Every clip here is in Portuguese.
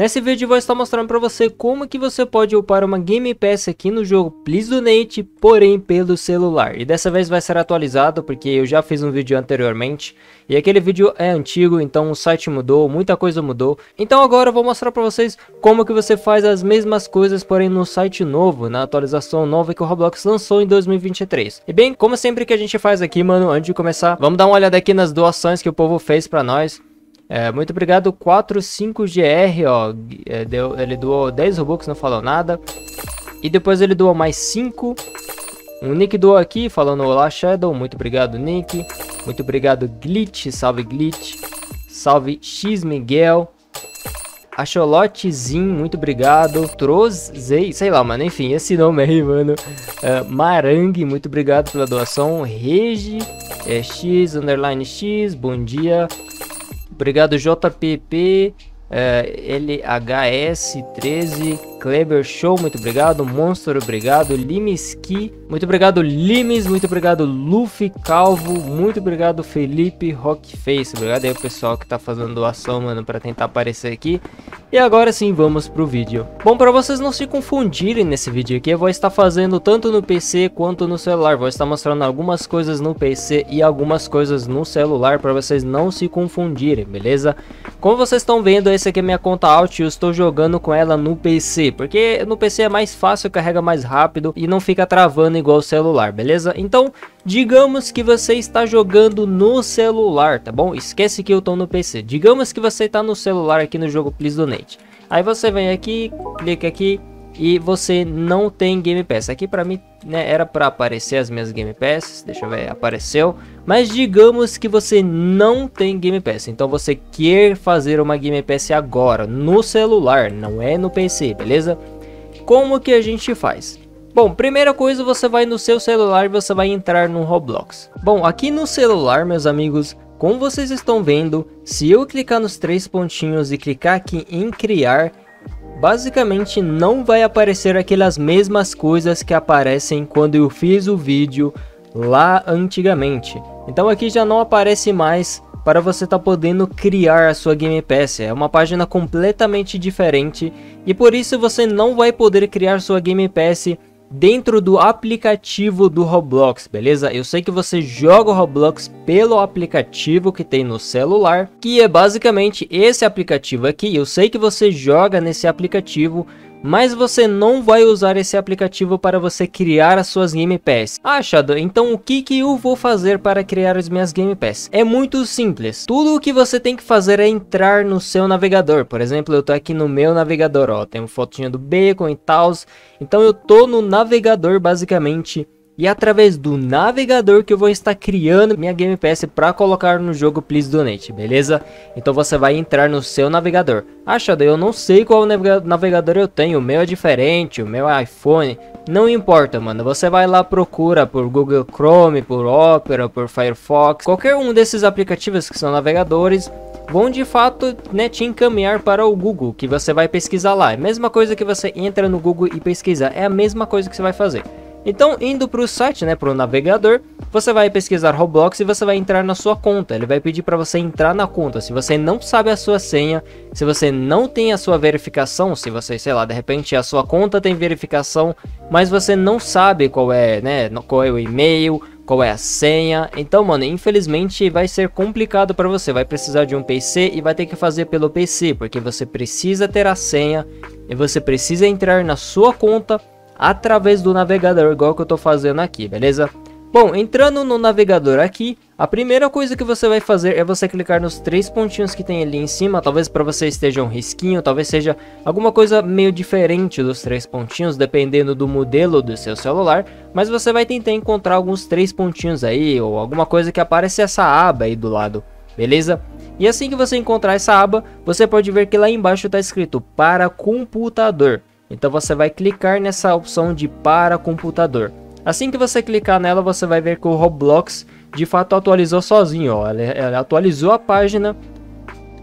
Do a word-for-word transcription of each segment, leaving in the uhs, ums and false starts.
Nesse vídeo eu vou estar mostrando para você como que você pode upar uma Game Pass aqui no jogo Pls Donate, porém pelo celular. E dessa vez vai ser atualizado, porque eu já fiz um vídeo anteriormente e aquele vídeo é antigo, então o site mudou, muita coisa mudou. Então agora eu vou mostrar para vocês como que você faz as mesmas coisas, porém no site novo, na atualização nova que o Roblox lançou em dois mil e vinte e três. E bem, como sempre que a gente faz aqui, mano, antes de começar, vamos dar uma olhada aqui nas doações que o povo fez para nós. É, muito obrigado, quatro cinco G R, ó, deu, ele doou dez Robux, não falou nada. E depois ele doou mais cinco. O Nick doou aqui, falando olá Shadow, muito obrigado Nick. Muito obrigado Glitch, salve Glitch. Salve X Miguel. Acholotezinho, muito obrigado. Trozei, sei lá, mano, enfim, esse nome aí, mano. É, Marangue, muito obrigado pela doação. Regi, é, X, underline X, bom dia. Obrigado J P P, eh, L H S treze, Kleber Show, muito obrigado, Monster, obrigado, Limeski, muito obrigado Limes, muito obrigado Luffy Calvo, muito obrigado Felipe Rockface, obrigado aí o pessoal que tá fazendo doação, mano, pra tentar aparecer aqui. E agora sim, vamos pro vídeo. Bom, pra vocês não se confundirem nesse vídeo aqui, eu vou estar fazendo tanto no P C quanto no celular. Vou estar mostrando algumas coisas no P C e algumas coisas no celular pra vocês não se confundirem, beleza? Como vocês estão vendo, essa aqui é minha conta alt e eu estou jogando com ela no P C. Porque no P C é mais fácil, carrega mais rápido e não fica travando igual o celular, beleza? Então, digamos que você está jogando no celular, tá bom? Esquece que eu tô no P C. Digamos que você está no celular aqui no jogo Pls Donate. Aí você vem aqui, clica aqui e você não tem Game Pass. Aqui pra mim, né, era pra aparecer as minhas Game Pass. Deixa eu ver, apareceu. Mas digamos que você não tem Game Pass. Então você quer fazer uma Game Pass agora, no celular, não é no P C, beleza? Como que a gente faz? Bom, primeira coisa, você vai no seu celular e você vai entrar no Roblox. Bom, aqui no celular, meus amigos, como vocês estão vendo, se eu clicar nos três pontinhos e clicar aqui em criar, basicamente não vai aparecer aquelas mesmas coisas que aparecem quando eu fiz o vídeo lá antigamente. Então aqui já não aparece mais para você estar podendo criar a sua Game Pass. É uma página completamente diferente e por isso você não vai poder criar sua Game Pass dentro do aplicativo do Roblox, beleza? Eu sei que você joga o Roblox pelo aplicativo que tem no celular, que é basicamente esse aplicativo aqui. Eu sei que você joga nesse aplicativo, mas você não vai usar esse aplicativo para você criar as suas Game Pass. Ah, Shadow, então o que que eu vou fazer para criar as minhas Game Pass? É muito simples. Tudo o que você tem que fazer é entrar no seu navegador. Por exemplo, eu tô aqui no meu navegador, ó, tem uma fotinha do bacon e tal. Então eu tô no navegador basicamente. E através do navegador que eu vou estar criando minha Game Pass para colocar no jogo Pls Donate, beleza? Então você vai entrar no seu navegador. Ah, Shadow, eu não sei qual navegador eu tenho, o meu é diferente, o meu é iPhone. Não importa, mano, você vai lá, procura por Google Chrome, por Opera, por Firefox. Qualquer um desses aplicativos que são navegadores vão de fato, né, te encaminhar para o Google, que você vai pesquisar lá. É a mesma coisa que você entra no Google e pesquisa, é a mesma coisa que você vai fazer. Então, indo para o site, né, para o navegador, você vai pesquisar Roblox e você vai entrar na sua conta. Ele vai pedir para você entrar na conta. Se você não sabe a sua senha, se você não tem a sua verificação, se você, sei lá, de repente a sua conta tem verificação, mas você não sabe qual é, né, qual é o e-mail, qual é a senha. Então, mano, infelizmente vai ser complicado para você. Vai precisar de um P C e vai ter que fazer pelo P C, porque você precisa ter a senha e você precisa entrar na sua conta através do navegador, igual que eu tô fazendo aqui, beleza? Bom, entrando no navegador aqui, a primeira coisa que você vai fazer é você clicar nos três pontinhos que tem ali em cima. Talvez para você esteja um risquinho, talvez seja alguma coisa meio diferente dos três pontinhos, dependendo do modelo do seu celular. Mas você vai tentar encontrar alguns três pontinhos aí, ou alguma coisa que aparece essa aba aí do lado, beleza? E assim que você encontrar essa aba, você pode ver que lá embaixo tá escrito para computador. Então você vai clicar nessa opção de para computador. Assim que você clicar nela, você vai ver que o Roblox de fato atualizou sozinho, ó. Ela, ela atualizou a página.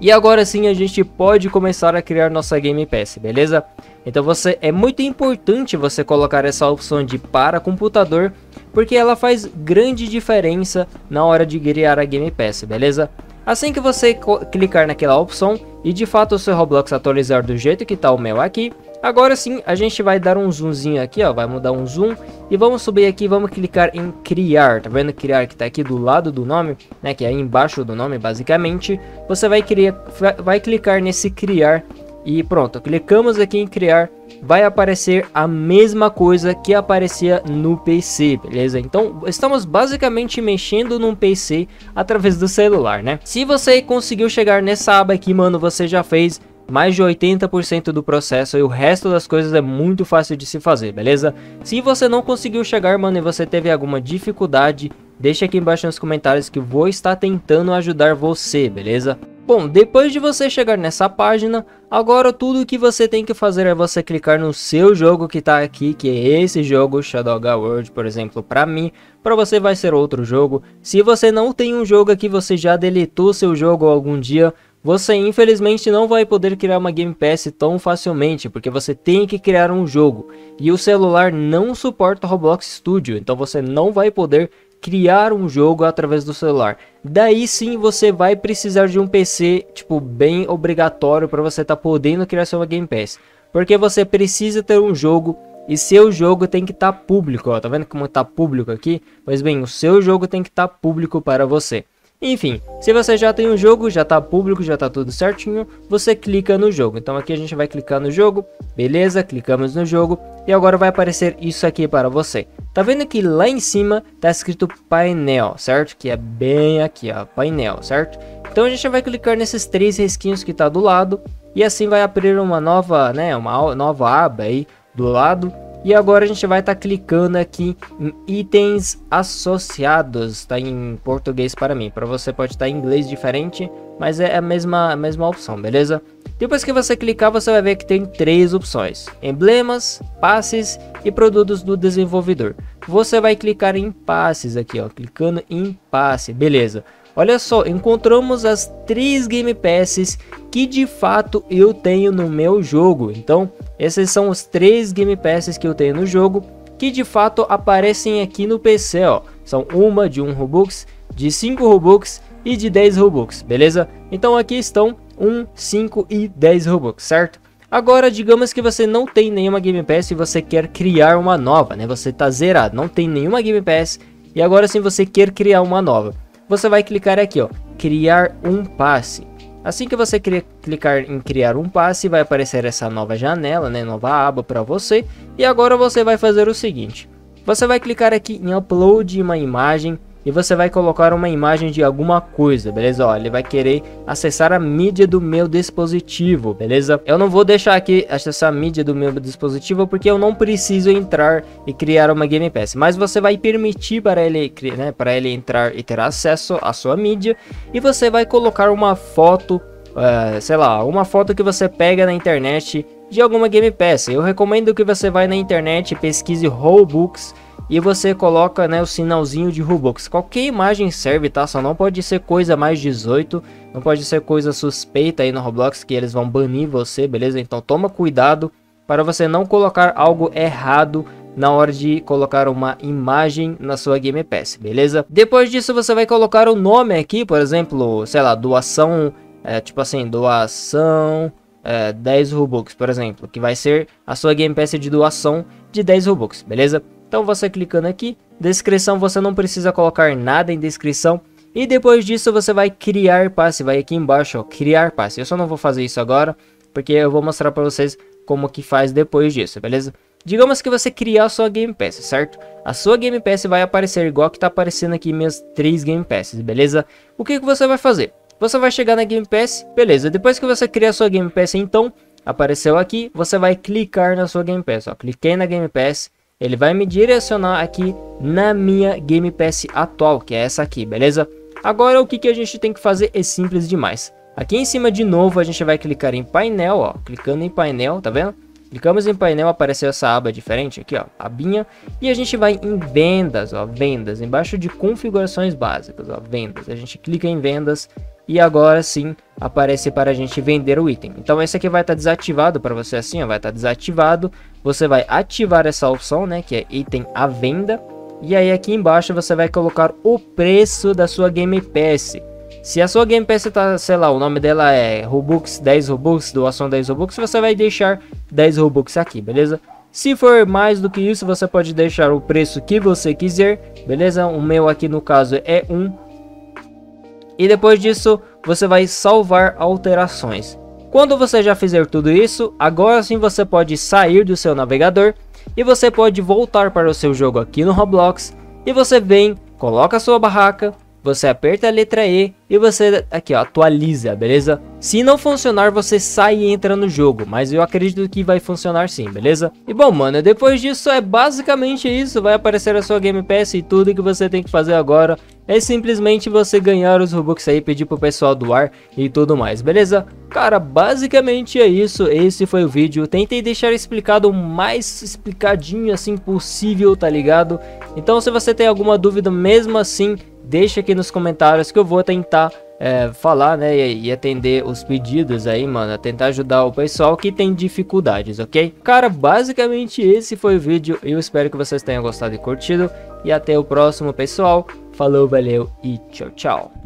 E agora sim a gente pode começar a criar nossa Game Pass, beleza? Então você, é muito importante você colocar essa opção de para computador, porque ela faz grande diferença na hora de criar a Game Pass, beleza? Assim que você clicar naquela opção, E de fato, se o Roblox atualizar do jeito que tá o meu aqui, agora sim a gente vai dar um zoomzinho aqui, ó, vai mudar um zoom e vamos subir aqui, vamos clicar em criar, tá vendo? Criar que tá aqui do lado do nome, né, que é aí embaixo do nome basicamente. Você vai, criar, vai clicar nesse criar e pronto, clicamos aqui em criar, vai aparecer a mesma coisa que aparecia no P C, beleza? Então, estamos basicamente mexendo num P C através do celular, né? Se você conseguiu chegar nessa aba aqui, mano, você já fez mais de oitenta por cento do processo e o resto das coisas é muito fácil de se fazer, beleza? Se você não conseguiu chegar, mano, e você teve alguma dificuldade, deixa aqui embaixo nos comentários que eu vou estar tentando ajudar você, beleza? Bom, depois de você chegar nessa página, agora tudo o que você tem que fazer é você clicar no seu jogo que tá aqui, que é esse jogo, Shadow Garden, por exemplo, pra mim. Pra você vai ser outro jogo. Se você não tem um jogo aqui, você já deletou seu jogo algum dia, você infelizmente não vai poder criar uma Game Pass tão facilmente, porque você tem que criar um jogo. E o celular não suporta Roblox Studio, então você não vai poder criar um jogo através do celular. Daí sim você vai precisar de um P C, tipo, bem obrigatório para você estar tá podendo criar sua Game Pass, porque você precisa ter um jogo e seu jogo tem que estar tá público, ó, tá vendo como tá público aqui? Pois bem, o seu jogo tem que estar tá público para você. Enfim, se você já tem um jogo, já tá público, já tá tudo certinho, você clica no jogo. Então aqui a gente vai clicar no jogo, beleza, clicamos no jogo e agora vai aparecer isso aqui para você. Tá vendo que lá em cima tá escrito painel, certo? Que é bem aqui, ó, painel, certo? Então a gente vai clicar nesses três risquinhos que tá do lado e assim vai abrir uma nova, né, uma nova aba aí do lado. E agora a gente vai estar tá clicando aqui em itens associados, tá em português para mim, para você pode estar tá em inglês diferente, mas é a mesma, a mesma opção, beleza? Depois que você clicar, você vai ver que tem três opções, emblemas, passes e produtos do desenvolvedor. Você vai clicar em passes aqui, ó, clicando em passe, beleza. Olha só, encontramos as três Game Passes que de fato eu tenho no meu jogo. Então, esses são os três Game Passes que eu tenho no jogo, que de fato aparecem aqui no P C, ó. São uma de um Robux, de cinco Robux e de dez Robux, beleza? Então aqui estão um, cinco e dez Robux, certo? Agora, digamos que você não tem nenhuma Game Pass e você quer criar uma nova, né? Você tá zerado, não tem nenhuma Game Pass e agora sim você quer criar uma nova. Você vai clicar aqui, ó, criar um passe. Assim que você clicar em criar um passe, vai aparecer essa nova janela, né, nova aba para você. E agora você vai fazer o seguinte, você vai clicar aqui em upload uma imagem e você vai colocar uma imagem de alguma coisa, beleza? Ó, ele vai querer acessar a mídia do meu dispositivo, beleza? Eu não vou deixar aqui acessar a mídia do meu dispositivo porque eu não preciso entrar e criar uma Game Pass, mas você vai permitir para ele, né, para ele entrar e ter acesso à sua mídia. E você vai colocar uma foto, uh, sei lá, uma foto que você pega na internet de alguma Game Pass. Eu recomendo que você vá na internet e pesquise Robux e você coloca, né, o sinalzinho de Robux. Qualquer imagem serve, tá? Só não pode ser coisa mais dezoito, não pode ser coisa suspeita aí no Roblox que eles vão banir você, beleza? Então toma cuidado para você não colocar algo errado na hora de colocar uma imagem na sua Game Pass, beleza? Depois disso você vai colocar o nome aqui, por exemplo, sei lá, doação, é, tipo assim, doação... É, dez Robux, por exemplo, que vai ser a sua Game Pass de doação de dez Robux, beleza? Então você clicando aqui, descrição, você não precisa colocar nada em descrição. E depois disso você vai criar passe, vai aqui embaixo, ó, criar passe. Eu só não vou fazer isso agora, porque eu vou mostrar para vocês como que faz depois disso, beleza? Digamos que você criar a sua Game Pass, certo? A sua Game Pass vai aparecer igual que tá aparecendo aqui minhas três Game Passes, beleza? O que que você vai fazer? Você vai chegar na Game Pass, beleza, depois que você criar sua Game Pass, então, apareceu aqui, você vai clicar na sua Game Pass, ó, cliquei na Game Pass, ele vai me direcionar aqui na minha Game Pass atual, que é essa aqui, beleza? Agora, o que que a gente tem que fazer é simples demais. Aqui em cima, de novo, a gente vai clicar em painel, ó, clicando em painel, tá vendo? Clicamos em painel, apareceu essa aba diferente aqui, ó, abinha, e a gente vai em vendas, ó, vendas, embaixo de configurações básicas, ó, vendas, a gente clica em vendas, e agora sim aparece para a gente vender o item. Então esse aqui vai estar desativado para você assim, ó, vai estar desativado. Você vai ativar essa opção, né, que é item à venda. E aí aqui embaixo você vai colocar o preço da sua Game Pass. Se a sua Game Pass tá, sei lá, o nome dela é Robux, dez Robux, doação dez Robux, você vai deixar dez Robux aqui, beleza? Se for mais do que isso, você pode deixar o preço que você quiser, beleza? O meu aqui no caso é um. E depois disso, você vai salvar alterações. Quando você já fizer tudo isso, agora sim você pode sair do seu navegador e você pode voltar para o seu jogo aqui no Roblox. E você vem, coloca a sua barraca, você aperta a letra E e você aqui ó, atualiza, beleza? Se não funcionar, você sai e entra no jogo, mas eu acredito que vai funcionar sim, beleza? E bom mano, depois disso é basicamente isso, vai aparecer a sua Game Pass e tudo que você tem que fazer agora é simplesmente você ganhar os Robux aí, pedir pro pessoal doar e tudo mais, beleza? Cara, basicamente é isso, esse foi o vídeo, tentei deixar explicado o mais explicadinho assim possível, tá ligado? Então se você tem alguma dúvida mesmo assim, deixa aqui nos comentários que eu vou tentar é, falar, né, e, e atender os pedidos aí, mano, tentar ajudar o pessoal que tem dificuldades, ok? Cara, basicamente esse foi o vídeo, eu espero que vocês tenham gostado e curtido, e até o próximo, pessoal, falou, valeu e tchau, tchau!